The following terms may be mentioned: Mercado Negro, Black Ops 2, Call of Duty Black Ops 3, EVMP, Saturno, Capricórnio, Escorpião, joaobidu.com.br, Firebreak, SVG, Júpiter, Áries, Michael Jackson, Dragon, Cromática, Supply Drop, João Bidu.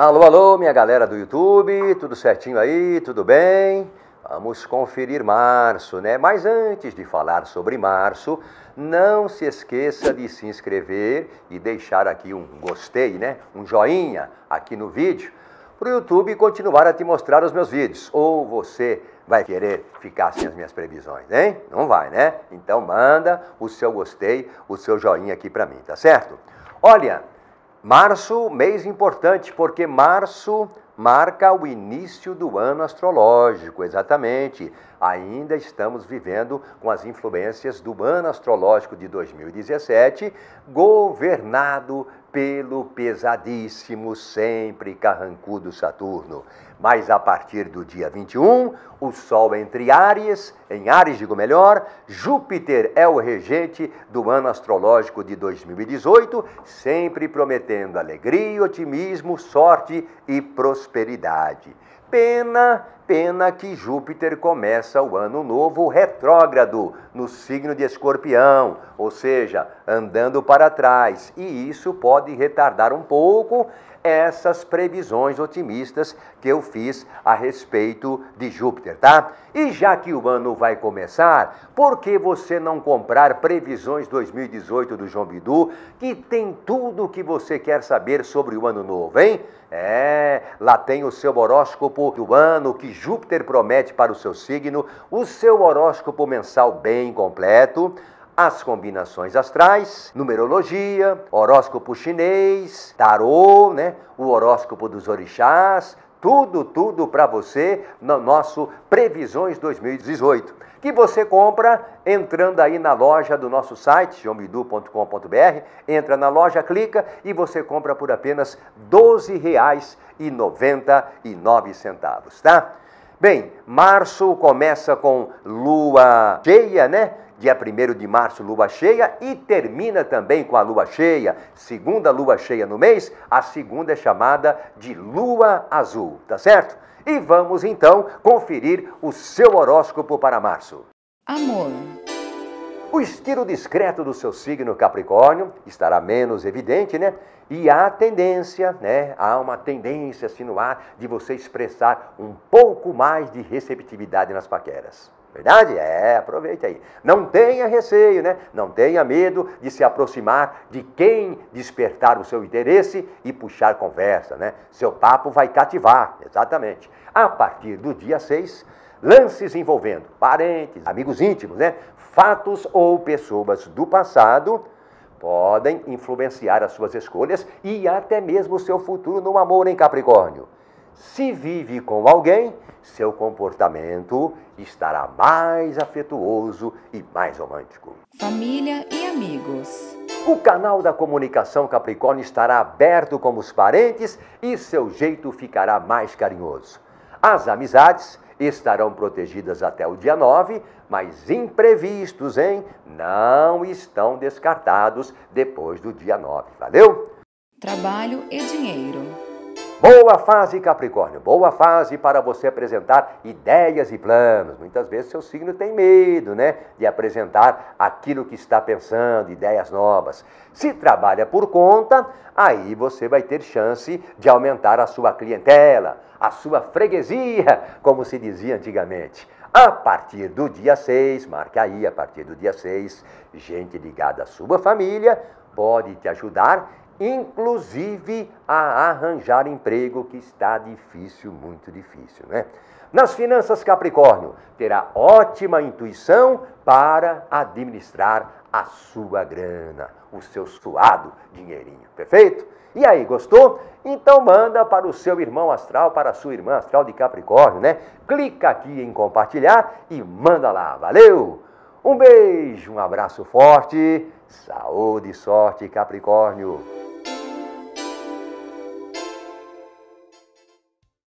Alô, alô, minha galera do YouTube, tudo certinho aí? Tudo bem? Vamos conferir março, né? Mas antes de falar sobre março, não se esqueça de se inscrever e deixar aqui um gostei, né? Um joinha aqui no vídeo, para o YouTube continuar a te mostrar os meus vídeos. Ou você vai querer ficar sem as minhas previsões, hein? Não vai, né? Então manda o seu gostei, o seu joinha aqui para mim, tá certo? Olha, março, mês importante, porque março marca o início do ano astrológico, exatamente. Ainda estamos vivendo com as influências do ano astrológico de 2017, governado pelo pesadíssimo, sempre carrancudo Saturno. Mas a partir do dia 21, o Sol em Áries, Júpiter é o regente do ano astrológico de 2018, sempre prometendo alegria, otimismo, sorte e prosperidade. Pena que Júpiter começa o ano novo retrógrado no signo de Escorpião, ou seja, andando para trás. E isso pode retardar um pouco essas previsões otimistas que eu fiz a respeito de Júpiter, tá? E já que o ano vai começar, por que você não comprar Previsões 2018 do João Bidu, que tem tudo o que você quer saber sobre o ano novo, hein? É, lá tem o seu horóscopo do ano, que Júpiter promete para o seu signo, o seu horóscopo mensal bem completo, as combinações astrais, numerologia, horóscopo chinês, tarô, né? O horóscopo dos orixás, tudo para você no nosso Previsões 2018, que você compra entrando aí na loja do nosso site, joaobidu.com.br, entra na loja, clica e você compra por apenas R$ 12,99, tá? Bem, março começa com lua cheia, né? Dia 1º de março, lua cheia, e termina também com a lua cheia. Segunda lua cheia no mês, a segunda é chamada de lua azul, tá certo? E vamos então conferir o seu horóscopo para março. Amor. O estilo discreto do seu signo Capricórnio estará menos evidente, né? E há tendência, né? Há uma tendência assim no ar de você expressar um pouco mais de receptividade nas paqueras. Verdade? É, aproveita aí. Não tenha receio, né? Não tenha medo de se aproximar de quem despertar o seu interesse e puxar conversa, né? Seu papo vai cativar, exatamente. A partir do dia 6, lances envolvendo parentes, amigos íntimos, né? Fatos ou pessoas do passado podem influenciar as suas escolhas e até mesmo o seu futuro no amor em Capricórnio. Se vive com alguém, seu comportamento estará mais afetuoso e mais romântico. Família e amigos. O canal da comunicação Capricórnio estará aberto com os parentes e seu jeito ficará mais carinhoso. As amizades estarão protegidas até o dia 9, mas imprevistos, hein? Não estão descartados depois do dia 9, valeu? Trabalho e dinheiro. Boa fase, Capricórnio, boa fase para você apresentar ideias e planos. Muitas vezes seu signo tem medo, né, de apresentar aquilo que está pensando, ideias novas. Se trabalha por conta, aí você vai ter chance de aumentar a sua clientela, a sua freguesia, como se dizia antigamente. A partir do dia 6, marca aí, a partir do dia 6, gente ligada à sua família pode te ajudar, inclusive a arranjar emprego, que está difícil, muito difícil, né? Nas finanças, Capricórnio terá ótima intuição para administrar a sua grana, o seu suado dinheirinho, perfeito? E aí, gostou? Então manda para o seu irmão astral, para a sua irmã astral de Capricórnio, né? Clica aqui em compartilhar e manda lá, valeu? Um beijo, um abraço forte, saúde e sorte, Capricórnio!